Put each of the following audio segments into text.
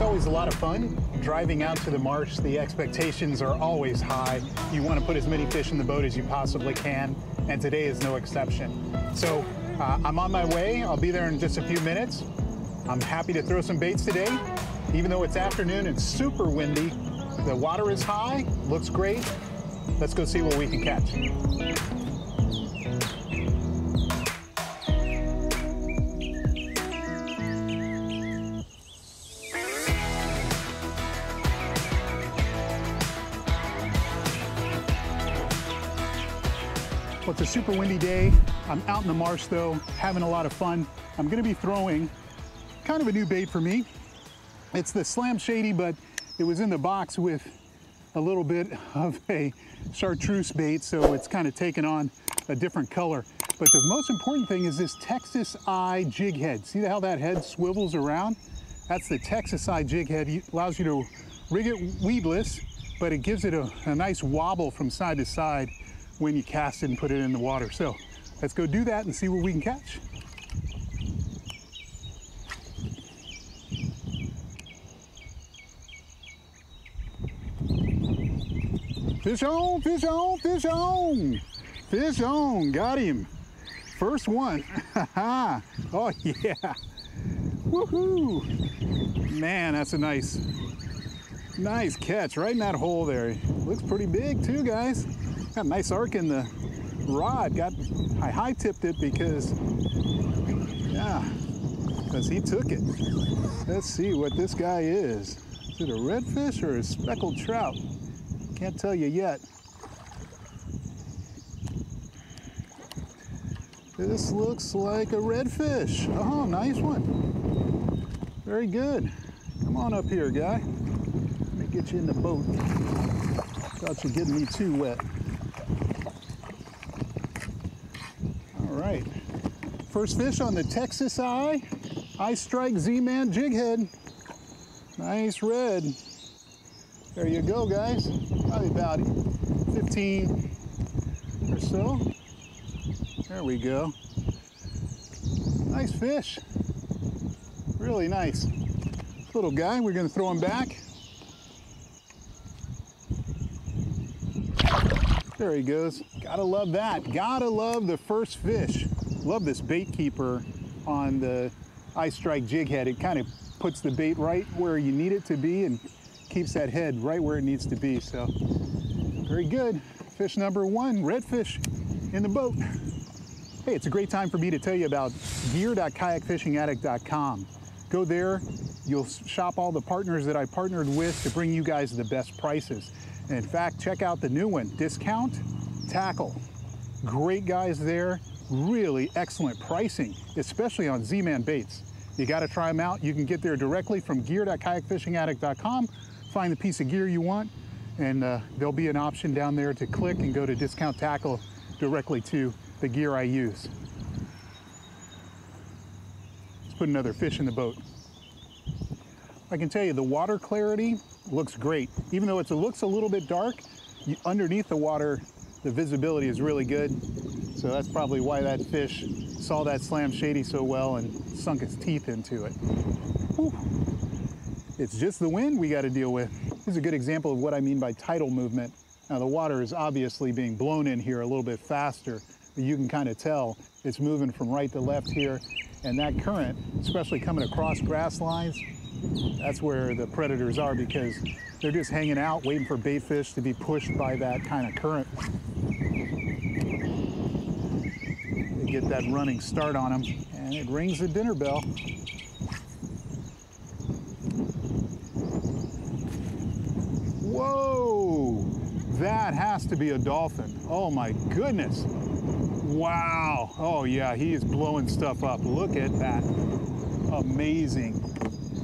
It's always a lot of fun. Driving out to the marsh, the expectations are always high. You want to put as many fish in the boat as you possibly can, and today is no exception. So I'm on my way. I'll be there in just a few minutes. I'm happy to throw some baits today. Even though it's afternoon and super windy, the water is high, looks great. Let's go see what we can catch. Well, it's a super windy day. I'm out in the marsh though, having a lot of fun. I'm gonna be throwing kind of a new bait for me. It's the Slam Shady, but it was in the box with a little bit of a chartreuse bait, so it's kind of taken on a different color. But the most important thing is this Texas Eye Jighead. See how that head swivels around? That's the Texas Eye Jighead. It allows you to rig it weedless, but it gives it a nice wobble from side to side when you cast it and put it in the water. So let's go do that and see what we can catch. Fish on, fish on, fish on, fish on, got him. First one, oh yeah, woohoo. Man, that's a nice catch right in that hole there. Looks pretty big too, guys. Got a nice arc in the rod. I high tipped it because he took it. Let's see what this guy is. Is it a redfish or a speckled trout? Can't tell you yet. This looks like a redfish. Oh, nice one. Very good. Come on up here, guy. Let me get you in the boat. Thought you were getting me too wet. All right. First fish on the Texas Eye. Eye Strike Z-Man Jighead. Nice red. There you go, guys. Probably about 15 or so. There we go. Nice fish. Really nice. Little guy, we're gonna throw him back. There he goes. Gotta love that. Gotta love the first fish. Love this bait keeper on the Eye Strike Jighead. It kind of puts the bait right where you need it to be and keeps that head right where it needs to be. So very good. Fish number one, redfish in the boat. Hey, it's a great time for me to tell you about gear.kayakfishingaddict.com. Go there, you'll shop all the partners that I partnered with to bring you guys the best prices. And in fact, check out the new one, Discount Tackle. Great guys there, really excellent pricing, especially on Z-Man baits. You gotta try them out. You can get there directly from gear.kayakfishingaddict.com. Find the piece of gear you want, and there'll be an option down there to click and go to Discount Tackle directly to the gear I use. Let's put another fish in the boat. I can tell you the water clarity looks great. Even though it looks a little bit dark, underneath the water, the visibility is really good. So that's probably why that fish saw that Slam Shady so well and sunk its teeth into it. Whew. It's just the wind we got to deal with. This is a good example of what I mean by tidal movement. Now the water is obviously being blown in here a little bit faster, but you can kind of tell it's moving from right to left here. And that current, especially coming across grass lines, that's where the predators are because they're just hanging out, waiting for bait fish to be pushed by that kind of current. They get that running start on them, and it rings the dinner bell. Whoa, that has to be a dolphin. Oh my goodness. Wow. Oh yeah, he is blowing stuff up. Look at that. Amazing.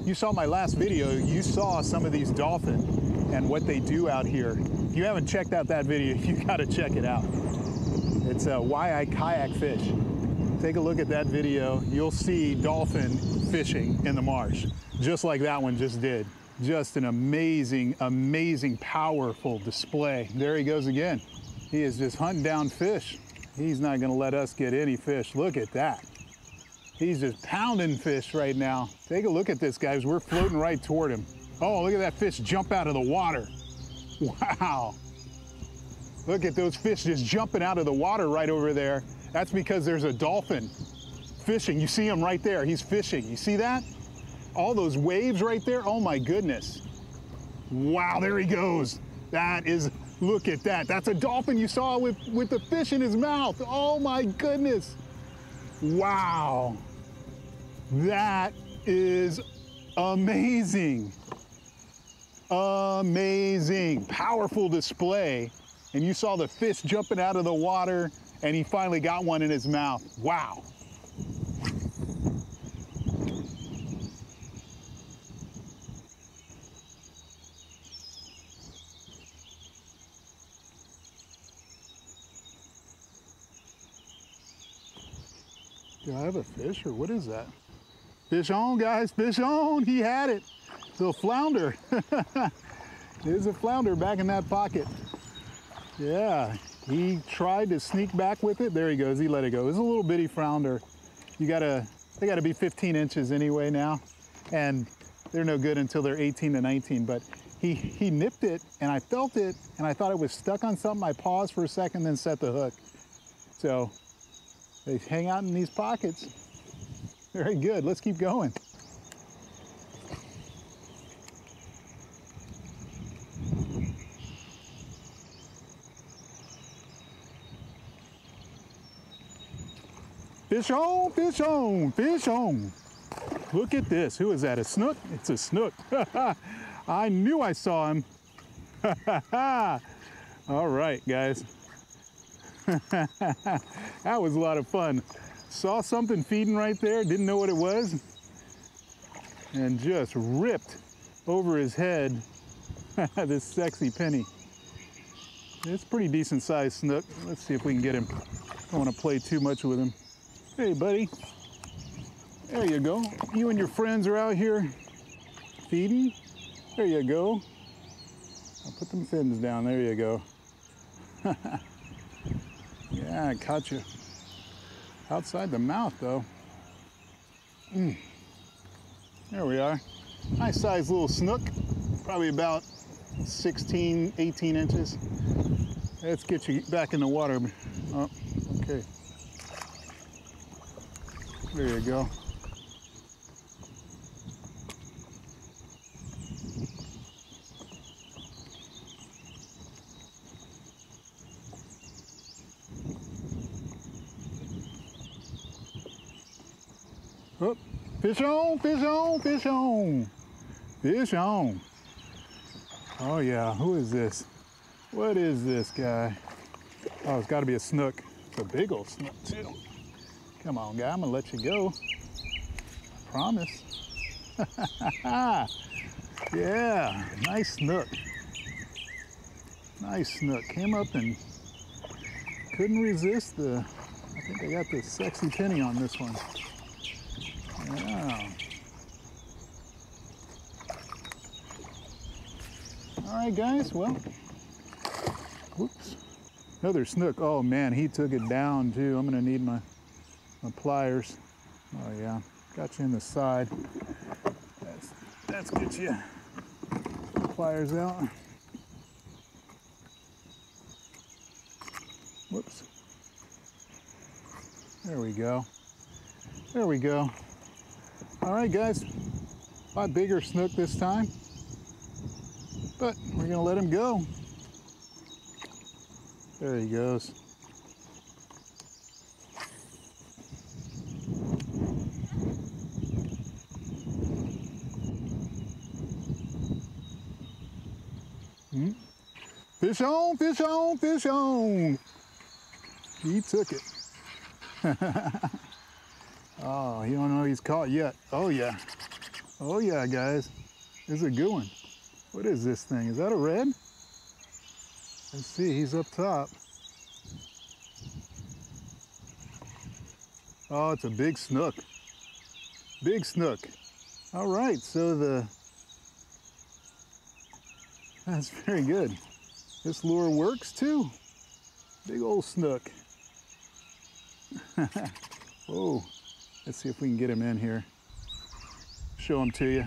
You saw my last video, you saw some of these dolphins and what they do out here. If you haven't checked out that video, you gotta check it out. It's why I kayak fish. Take a look at that video. You'll see dolphin fishing in the marsh, just like that one just did. Just an amazing, amazing, powerful display. There he goes again. He is just hunting down fish. He's not gonna let us get any fish. Look at that. He's just pounding fish right now. Take a look at this, guys. We're floating right toward him. Oh, look at that fish jump out of the water. Wow. Look at those fish just jumping out of the water right over there. That's because there's a dolphin fishing. You see him right there. He's fishing. You see that? All those waves right there. Oh, my goodness. Wow, there he goes. That is, look at that. That's a dolphin you saw with the fish in his mouth. Oh, my goodness. Wow. That is amazing. Amazing. Powerful display. And you saw the fish jumping out of the water, and he finally got one in his mouth. Wow. Do I have a fish, or what is that? Fish on, guys, fish on. He had it. It's a flounder. There's a flounder back in that pocket. Yeah, he tried to sneak back with it. There he goes, he let it go. It's a little bitty flounder. They gotta be 15 inches anyway now. And they're no good until they're 18 to 19, but he nipped it, and I felt it, and I thought it was stuck on something. I paused for a second, then set the hook. So, they hang out in these pockets. Very good, let's keep going. Fish on, fish on, fish on. Look at this, who is that, a snook? It's a snook. I knew I saw him. All right, guys. That was a lot of fun. Saw something feeding right there, didn't know what it was, and just ripped over his head this sexy penny. It's a pretty decent sized snook. Let's see if we can get him. Don't want to play too much with him. Hey, buddy. There you go. You and your friends are out here feeding. There you go. I'll put them fins down. There you go. Yeah, I caught you outside the mouth, though. There we are. Nice sized little snook, probably about 16, 18 inches. Let's get you back in the water. Oh, okay. There you go. Oh, fish on, fish on, fish on, fish on. Oh yeah, who is this? What is this guy? Oh, it's gotta be a snook. It's a big old snook too. Come on, guy, I'm gonna let you go. I promise. Yeah, nice snook. Nice snook, came up and couldn't resist the, I think I got the sexy penny on this one. Yeah. All right, guys, well, whoops. Another snook. Oh, man, he took it down, too. I'm going to need my pliers. Oh, yeah, got you in the side. That's get you pliers out. Whoops. There we go. There we go. All right, guys, a lot bigger snook this time, but we're going to let him go. There he goes. Fish on, fish on, fish on. He took it. Oh, you don't know he's caught yet. Oh, yeah. Oh, yeah, guys. This is a good one. What is this thing? Is that a red? Let's see. He's up top. Oh, it's a big snook. Big snook. All right. So that's very good. This lure works, too. Big old snook. Oh. Let's see if we can get him in here. Show him to you.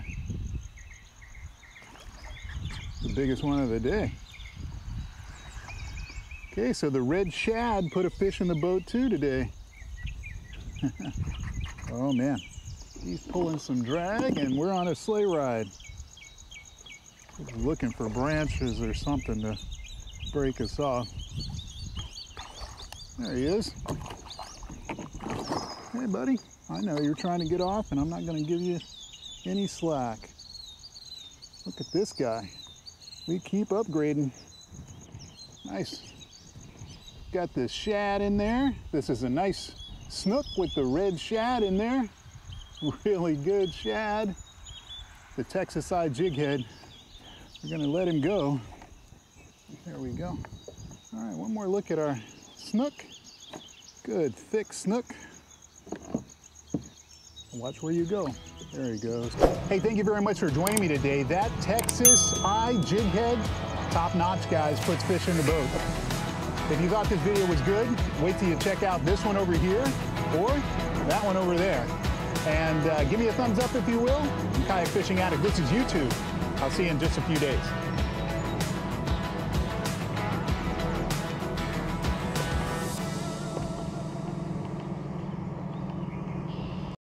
The biggest one of the day. Okay, so the red shad put a fish in the boat too today. Oh man, he's pulling some drag and we're on a sleigh ride. Looking for branches or something to break us off. There he is. Hey buddy, I know you're trying to get off and I'm not going to give you any slack. Look at this guy. We keep upgrading. Nice. Got this shad in there. This is a nice snook with the red shad in there. Really good shad. The Texas Eye Jighead. We're gonna let him go. There we go. All right, one more look at our snook. Good thick snook. Watch where you go. There he goes. Hey, thank you very much for joining me today. That Texas Eye Jighead, top-notch guys, puts fish in the boat. If you thought this video was good, wait till you check out this one over here or that one over there. And give me a thumbs up if you will. I'm Kayak Fishing Addict. This is YouTube. I'll see you in just a few days.